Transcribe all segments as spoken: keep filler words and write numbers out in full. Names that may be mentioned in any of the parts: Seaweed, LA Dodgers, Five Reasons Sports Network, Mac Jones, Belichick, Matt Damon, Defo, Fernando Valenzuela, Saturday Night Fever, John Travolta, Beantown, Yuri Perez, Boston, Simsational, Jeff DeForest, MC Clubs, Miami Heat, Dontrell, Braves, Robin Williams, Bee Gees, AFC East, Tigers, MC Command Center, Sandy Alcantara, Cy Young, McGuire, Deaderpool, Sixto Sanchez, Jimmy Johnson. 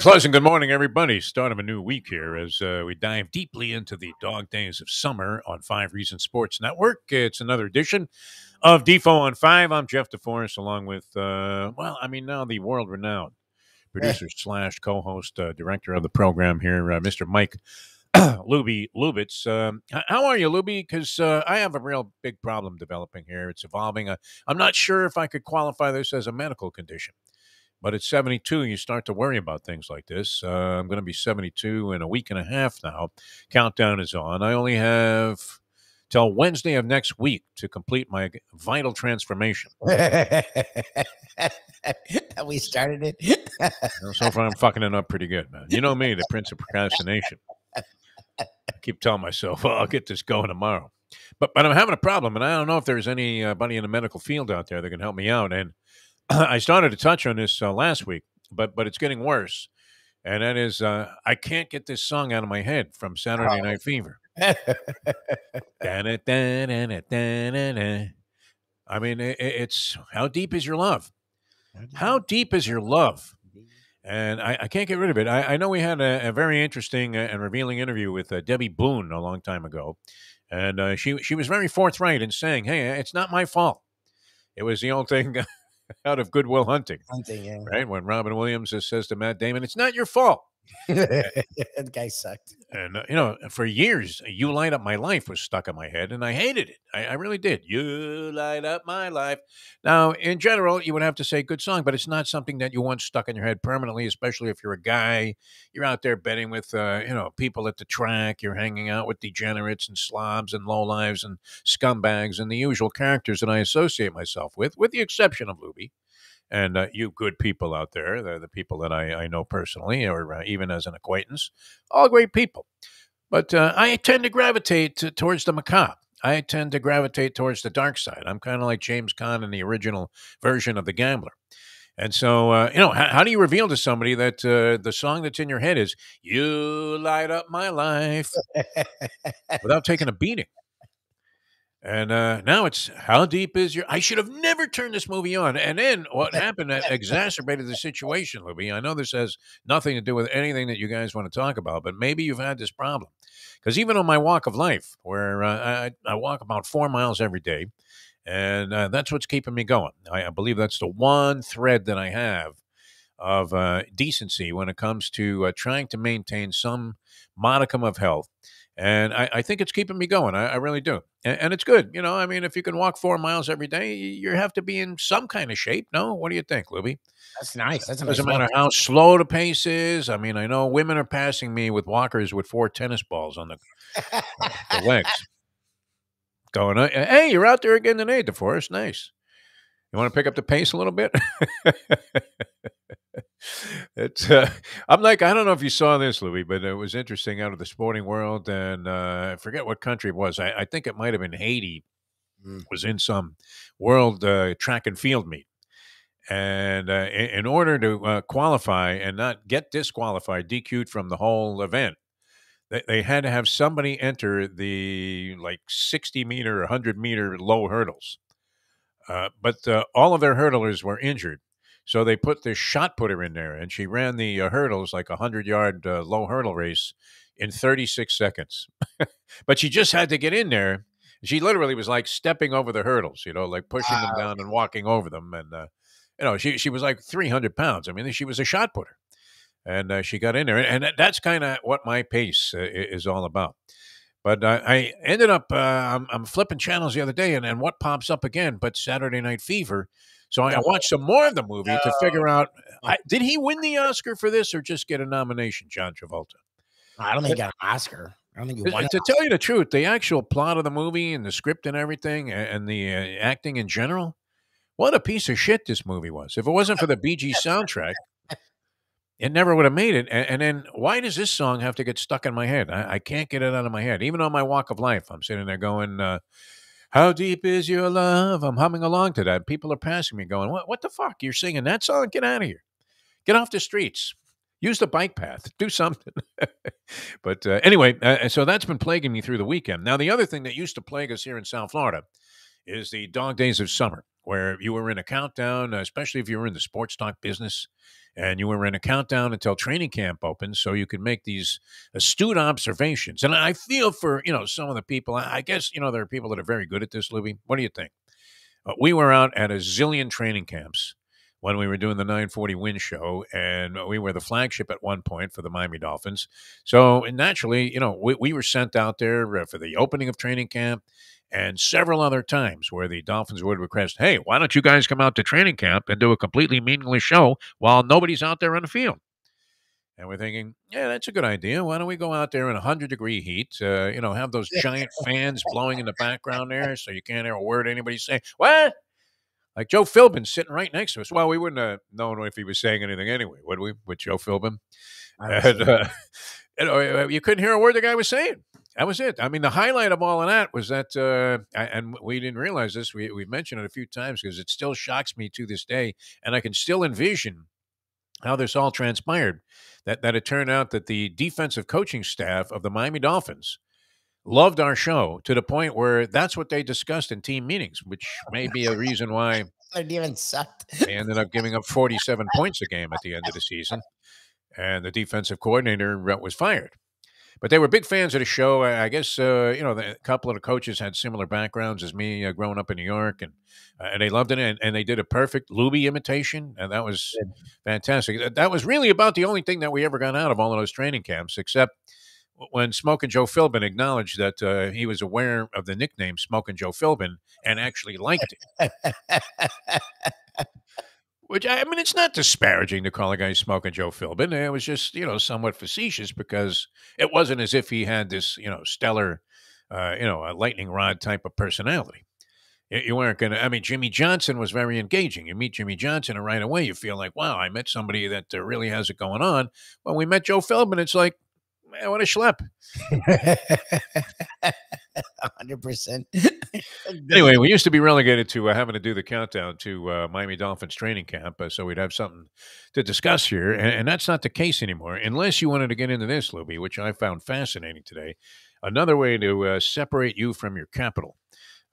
Pleasant good morning, everybody. Start of a new week here as uh, we dive deeply into the dog days of summer on Five Reasons Sports Network. It's another edition of D F O on Five. I'm Jeff DeForest, along with, uh, well, I mean, now the world-renowned producer slash co-host, uh, director of the program here, uh, Mister Mike Luby Lubitz. Um, how are you, Luby? Because uh, I have a real big problem developing here. It's evolving. Uh, I'm not sure if I could qualify this as a medical condition. But at seventy-two, you start to worry about things like this. Uh, I'm going to be seventy-two in a week and a half now. Countdown is on. I only have till Wednesday of next week to complete my vital transformation. We started it. So far, I'm fucking it up pretty good, man. You know me, the Prince of Procrastination. I keep telling myself, well, I'll get this going tomorrow. But, but I'm having a problem, and I don't know if there's anybody in the medical field out there that can help me out. And I started to touch on this uh, last week, but but it's getting worse, and that is uh, I can't get this song out of my head from Saturday Night Fever. I mean, it, it's how deep is your love? How deep is your love? And I, I can't get rid of it. I, I know we had a, a very interesting and revealing interview with uh, Debbie Boone a long time ago, and uh, she she was very forthright in saying, "Hey, it's not my fault. It was the old thing." Out of Good Will Hunting, hunting yeah. Right? When Robin Williams says to Matt Damon, it's not your fault. That guy sucked. And, uh, you know, for years, You Light Up My Life was stuck in my head, and I hated it. I, I really did. You light up my life. Now, in general, you would have to say good song, but it's not something that you want stuck in your head permanently, especially if you're a guy. You're out there betting with, uh, you know, people at the track. You're hanging out with degenerates and slobs and lowlives and scumbags and the usual characters that I associate myself with, with the exception of Luby. And uh, you good people out there, they're the people that I, I know personally or uh, even as an acquaintance, all great people. But uh, I tend to gravitate to, towards the macabre. I tend to gravitate towards the dark side. I'm kind of like James Caan in the original version of The Gambler. And so, uh, you know, how, how do you reveal to somebody that uh, the song that's in your head is, You Light Up My Life, without taking a beating? And uh, now it's, how deep is your... I should have never turned this movie on. And then what happened that exacerbated the situation, Luby. I know this has nothing to do with anything that you guys want to talk about, but maybe you've had this problem. Because even on my walk of life, where uh, I, I walk about four miles every day, and uh, that's what's keeping me going. I, I believe that's the one thread that I have of uh, decency when it comes to uh, trying to maintain some modicum of health. And I, I think it's keeping me going. I, I really do. And, and it's good. You know, I mean, if you can walk four miles every day, you have to be in some kind of shape. No? What do you think, Luby? That's nice. That's a nice. Doesn't matter how slow the pace is. I mean, I know women are passing me with walkers with four tennis balls on the, uh, the legs. Going, hey, you're out there again today, DeForest. Nice. You want to pick up the pace a little bit? It's, uh, I'm like, I don't know if you saw this, Luby, but it was interesting out of the sporting world. And uh, I forget what country it was. I, I think it might have been Haiti. Mm. Was in some world uh, track and field meet. And uh, in, in order to uh, qualify and not get disqualified, D Q'd from the whole event, they, they had to have somebody enter the like sixty meter, one hundred meter low hurdles. Uh, but uh, all of their hurdlers were injured. So they put this shot putter in there, and she ran the uh, hurdles, like a hundred-yard uh, low hurdle race, in thirty-six seconds. But she just had to get in there. She literally was like stepping over the hurdles, you know, like pushing wow. them down and walking over them. And, uh, you know, she, she was like three hundred pounds. I mean, she was a shot putter. And uh, she got in there. And that's kind of what my pace uh, is all about. But uh, I ended up, uh, I'm, I'm flipping channels the other day, and, and what pops up again, but Saturday Night Fever. So I, I watched some more of the movie no. to figure out, I, did he win the Oscar for this or just get a nomination, John Travolta? I don't think he got an Oscar. I don't think he won. To tell you the truth, the actual plot of the movie and the script and everything and the uh, acting in general, what a piece of shit this movie was. If it wasn't for the Bee Gees soundtrack, it never would have made it. And, and then why does this song have to get stuck in my head? I, I can't get it out of my head. Even on my walk of life, I'm sitting there going, uh, how deep is your love? I'm humming along to that. People are passing me going, what, what the fuck? You're singing that song? Get out of here. Get off the streets. Use the bike path. Do something. But uh, anyway, uh, so that's been plaguing me through the weekend. Now, the other thing that used to plague us here in South Florida is the dog days of summer. where you were in a countdown, especially if you were in the sports talk business, and you were in a countdown until training camp opened, so you could make these astute observations. And I feel for, you know, some of the people, I guess, you know, there are people that are very good at this, Luby. What do you think? Uh, we were out at a zillion training camps when we were doing the nine forty Win show, and we were the flagship at one point for the Miami Dolphins. So naturally, you know, we, we were sent out there for the opening of training camp, and several other times where the Dolphins would request, hey, why don't you guys come out to training camp and do a completely meaningless show while nobody's out there on the field? And we're thinking, yeah, that's a good idea. Why don't we go out there in one hundred degree heat, uh, you know, have those giant fans blowing in the background there so you can't hear a word anybody say. What? Like Joe Philbin sitting right next to us. Well, we wouldn't have known if he was saying anything anyway, would we, with Joe Philbin? And, uh, you know, you couldn't hear a word the guy was saying. That was it. I mean, the highlight of all of that was that, uh, I, and we didn't realize this. We, we've mentioned it a few times because it still shocks me to this day, and I can still envision how this all transpired, that, that it turned out that the defensive coaching staff of the Miami Dolphins loved our show to the point where that's what they discussed in team meetings, which may be a reason why it even sucked. They ended up giving up forty-seven points a game at the end of the season, and the defensive coordinator was fired. But they were big fans of the show. I guess, uh, you know, a couple of the coaches had similar backgrounds as me, uh, growing up in New York, and uh, and they loved it. And, and they did a perfect Luby imitation, and that was fantastic. That was really about the only thing that we ever got out of all of those training camps, except when Smoke and Joe Philbin acknowledged that uh, he was aware of the nickname Smoke and Joe Philbin and actually liked it. Which, I mean, it's not disparaging to call a guy Smoking Joe Philbin. It was just, you know, somewhat facetious because it wasn't as if he had this, you know, stellar, uh, you know, a lightning rod type of personality. You weren't going to, I mean, Jimmy Johnson was very engaging. You meet Jimmy Johnson and right away you feel like, wow, I met somebody that uh, really has it going on. Well, we met Joe Philbin. It's like, man, what a schlep. one hundred percent. Anyway, we used to be relegated to uh, having to do the countdown to uh, Miami Dolphins training camp, uh, so we'd have something to discuss here, and, and that's not the case anymore, unless you wanted to get into this, Luby, which I found fascinating today. Another way to uh, separate you from your capital,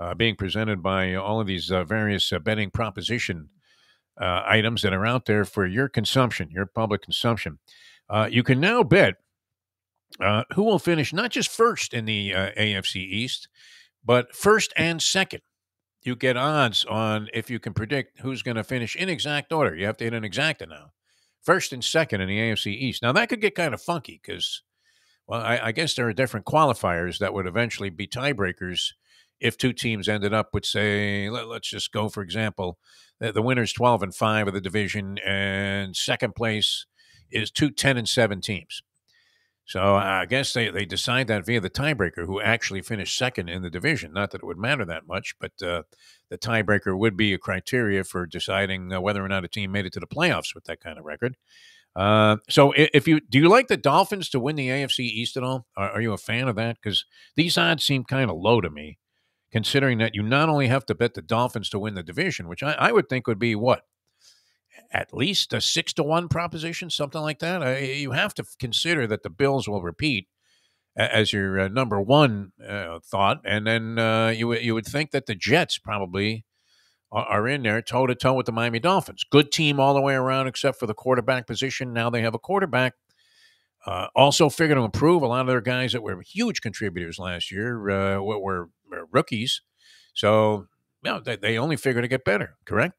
uh, being presented by all of these uh, various uh, betting proposition uh, items that are out there for your consumption, your public consumption. Uh, you can now bet Uh, who will finish not just first in the uh, A F C East, but first and second. You get odds on if you can predict who's going to finish in exact order. You have to hit an exacta now. First and second in the A F C East. Now, that could get kind of funky because, well, I, I guess there are different qualifiers that would eventually be tiebreakers if two teams ended up with, say, let, let's just go, for example, the, the winner's twelve and five of the division, and second place is two ten and seven teams. So I guess they, they decide that via the tiebreaker, who actually finished second in the division. Not that it would matter that much, but uh, the tiebreaker would be a criteria for deciding uh, whether or not a team made it to the playoffs with that kind of record. Uh, so if you do you like the Dolphins to win the A F C East at all? Are, are you a fan of that? Because these odds seem kind of low to me, considering that you not only have to bet the Dolphins to win the division, which I, I would think would be what? At least a six to one proposition, something like that. I, you have to consider that the Bills will repeat as your uh, number one uh, thought. And then uh, you, you would think that the Jets probably are, are in there toe to toe with the Miami Dolphins. Good team all the way around, except for the quarterback position. Now they have a quarterback. Uh, also figure to improve. A lot of their guys that were huge contributors last year uh, were, were rookies. So you know, they, they only figure to get better, correct?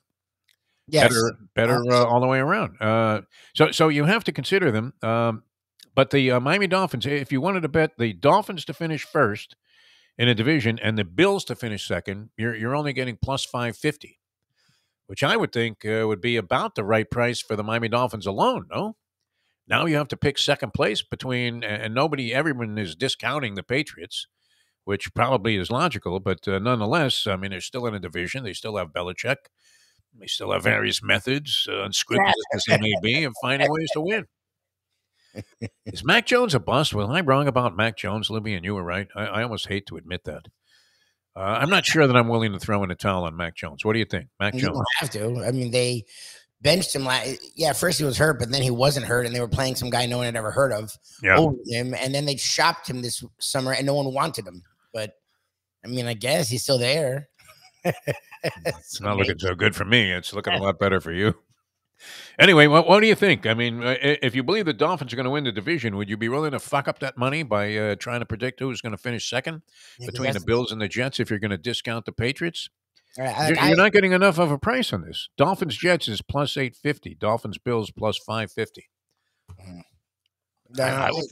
Yes. Better, better uh, all the way around. Uh, so, so you have to consider them. Um, but the uh, Miami Dolphins, if you wanted to bet the Dolphins to finish first in a division and the Bills to finish second, you're you're only getting plus five fifty, which I would think uh, would be about the right price for the Miami Dolphins alone. No, now you have to pick second place between, and nobody, everyone is discounting the Patriots, which probably is logical, but uh, nonetheless, I mean, they're still in a division. They still have Belichick. They still have various methods, uh, unscripted as they may be, of finding ways to win. Is Mac Jones a bust? Well, I'm wrong about Mac Jones, Luby, and you were right. I, I almost hate to admit that. Uh, I'm not sure that I'm willing to throw in a towel on Mac Jones. What do you think, Mac Jones? You don't have to. I mean, they benched him. Like, yeah, first he was hurt, but then he wasn't hurt, and they were playing some guy no one had ever heard of yeah. over him, and then they shopped him this summer, and no one wanted him. But, I mean, I guess he's still there. It's not looking so good for me. It's looking a lot better for you. Anyway, what, what do you think? I mean, if you believe the Dolphins are going to win the division, would you be willing to fuck up that money by uh, trying to predict who's going to finish second yeah, between the Bills and the Jets if you're going to discount the Patriots? All right, I, you're, I, you're not getting enough of a price on this. Dolphins-Jets is plus eight fifty. Dolphins-Bills plus five fifty. I, I, would,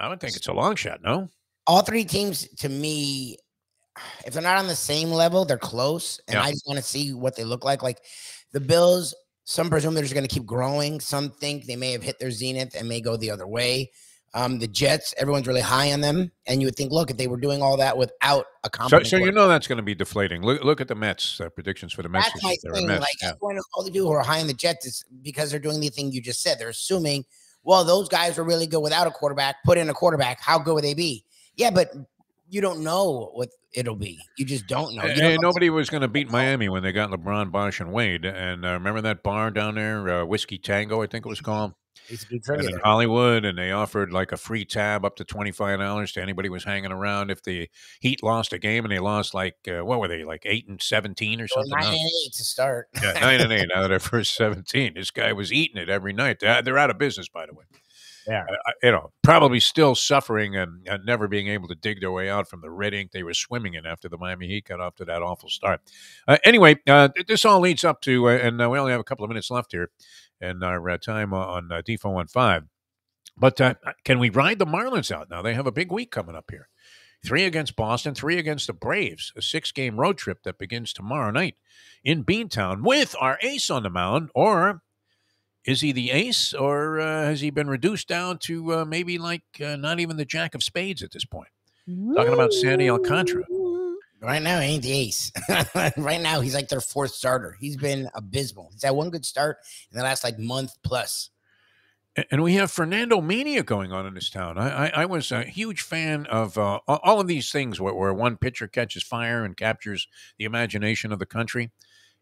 I would think it's a long shot, no? All three teams, to me, if they're not on the same level, they're close. And yeah. I just want to see what they look like. Like the Bills, some presume they're just going to keep growing. Some think they may have hit their zenith and may go the other way. Um, the Jets, everyone's really high on them. And you would think, look, if they were doing all that without a competent So, so you know that's going to be deflating. Look, look at the Mets, uh, predictions for the Mets. That's my thing. Mets. Like, yeah. All they do who are high on the Jets is because they're doing the thing you just said. They're assuming, well, those guys were really good without a quarterback. Put in a quarterback. How good would they be? Yeah, but you don't know what it'll be. You just don't know. You don't hey, know nobody was going to beat Miami when they got LeBron, Bosch, and Wade. And uh, remember that bar down there, uh, Whiskey Tango, I think it was called? It's a good trade in Hollywood, and they offered like a free tab up to twenty-five dollars to anybody who was hanging around. If the Heat lost a game and they lost like, uh, what were they, like eight and seventeen or something? Well, nine and eight to start. Yeah, nine and eight out of their first seventeen. This guy was eating it every night. They're out of business, by the way. Yeah, uh, you know, probably still suffering and uh, never being able to dig their way out from the red ink they were swimming in after the Miami Heat got off to that awful start. Uh, anyway, uh, this all leads up to, uh, and uh, we only have a couple of minutes left here in our uh, time on uh, D four fifteen. But uh, can we ride the Marlins out now? They have a big week coming up here. Three against Boston, three against the Braves, a six-game road trip that begins tomorrow night in Beantown with our ace on the mound, or... is he the ace, or uh, has he been reduced down to uh, maybe like uh, not even the jack of spades at this point? Woo. Talking about Sandy Alcantara. Right now, he ain't the ace. Right now, he's like their fourth starter. He's been abysmal. He's had one good start in the last like month plus. And we have Fernandomania going on in this town. I, I, I was a huge fan of uh, all of these things where, where one pitcher catches fire and captures the imagination of the country.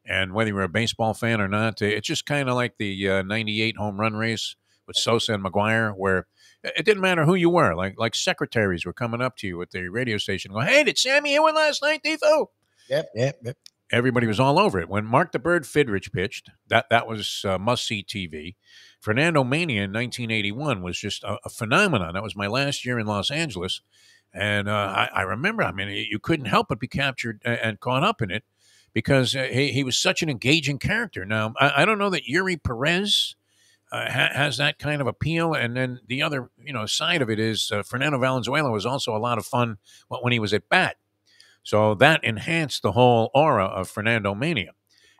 And whether you're a baseball fan or not, it's just kind of like the uh, ninety-eight home run race with Sosa and McGuire, where it didn't matter who you were. Like like secretaries were coming up to you at the radio station going, hey, did Sammy hit one last night, Defo? Yep, yep, yep. Everybody was all over it. When Mark the Bird Fidrich pitched, that, that was uh, must-see T V. Fernandomania in nineteen eighty-one was just a, a phenomenon. That was my last year in Los Angeles. And uh, I, I remember, I mean, you couldn't help but be captured and caught up in it, because uh, he, he was such an engaging character. Now, I, I don't know that Yuri Perez uh, ha has that kind of appeal. And then the other, you know, side of it is uh, Fernando Valenzuela was also a lot of fun when he was at bat. So that enhanced the whole aura of Fernandomania.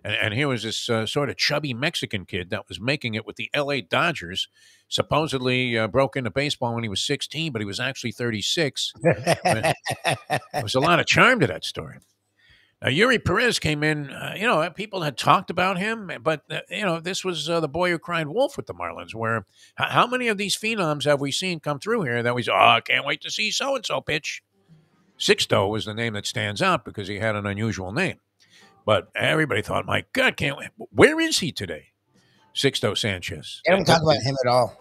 And, and here was this uh, sort of chubby Mexican kid that was making it with the L A Dodgers, supposedly uh, broke into baseball when he was sixteen, but he was actually thirty-six. I mean, there was a lot of charm to that story. Now, Yuri Perez came in, uh, you know, people had talked about him, but, uh, you know, this was uh, the boy who cried wolf with the Marlins, where how many of these phenoms have we seen come through here that we say, oh, I can't wait to see so-and-so pitch? Sixto was the name that stands out because he had an unusual name. But everybody thought, my God, can't wait. Where is he today? Sixto Sanchez. They don't talk about him at all.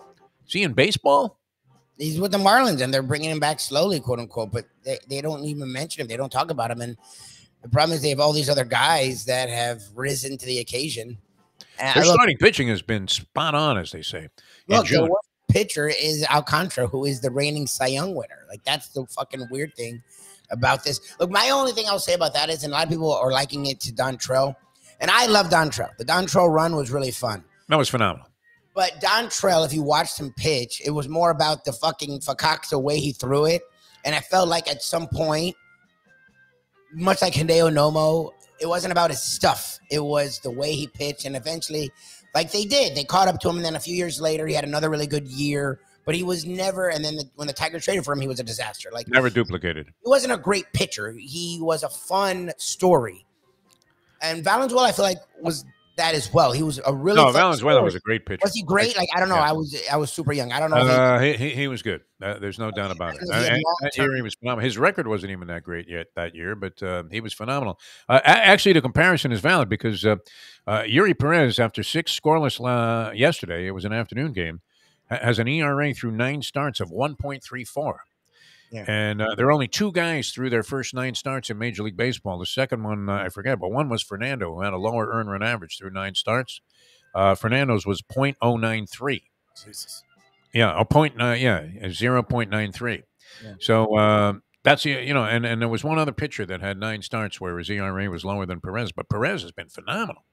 Is he in baseball? He's with the Marlins, and they're bringing him back slowly, quote-unquote, but they, they don't even mention him. They don't talk about him, and... the problem is they have all these other guys that have risen to the occasion. And Their starting pitching has been spot on, as they say. Look, the worst pitcher is Alcantara, who is the reigning Cy Young winner. Like, that's the fucking weird thing about this. Look, my only thing I'll say about that is, and a lot of people are liking it to Dontrell, and I love Dontrell. The Dontrell run was really fun. That was phenomenal. But Dontrell, if you watched him pitch, it was more about the fucking fakakta way he threw it. And I felt like at some point, much like Hideo Nomo, it wasn't about his stuff. It was the way he pitched. And eventually, like they did, they caught up to him. And then a few years later, he had another really good year. But he was never, and then the, when the Tigers traded for him, he was a disaster. Like never duplicated. He wasn't a great pitcher. He was a fun story. And Valenzuela, I feel like, was that as well. He was a really No, Valenzuela story. was a great pitcher. Was he great? Like, I don't know. Yeah. I was I was super young. I don't know. Uh, he, he, he was good. Uh, there's no doubt about it. He uh, that year he was phenomenal. His record wasn't even that great yet that year, but uh, he was phenomenal. Uh, actually, the comparison is valid because uh, uh, Yuri Perez, after six scoreless uh, yesterday, it was an afternoon game, has an E R A through nine starts of one point three four. Yeah. And uh, there are only two guys through their first nine starts in Major League Baseball. The second one, uh, I forget, but one was Fernando, who had a lower earned run average through nine starts. Uh, Fernando's was point oh nine three. Jesus. Yeah, a point, uh, yeah, zero point nine three. Yeah. So uh, that's, you know, and, and there was one other pitcher that had nine starts where his E R A was lower than Perez, but Perez has been phenomenal.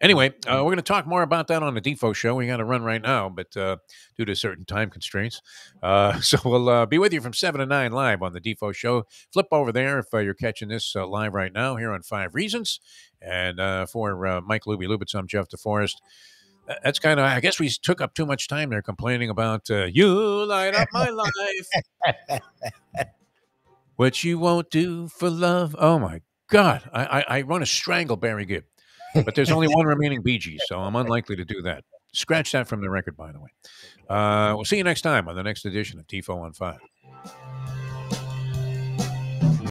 Anyway, uh, we're going to talk more about that on the Defo show. We got to run right now, but uh, due to certain time constraints. Uh, so we'll uh, be with you from seven to nine live on the Defo show. Flip over there if uh, you're catching this uh, live right now here on Five Reasons. And uh, for uh, Mike Luby Lubitz, I'm Jeff DeForest. That's kind of, I guess we took up too much time there complaining about uh, you light up my life. What you won't do for love. Oh, my God. I, I, I want to strangle Barry Gibb. But there's only one remaining Bee Gees, so I'm unlikely to do that. Scratch that from the record, by the way. Uh, we'll see you next time on the next edition of T F O on Five.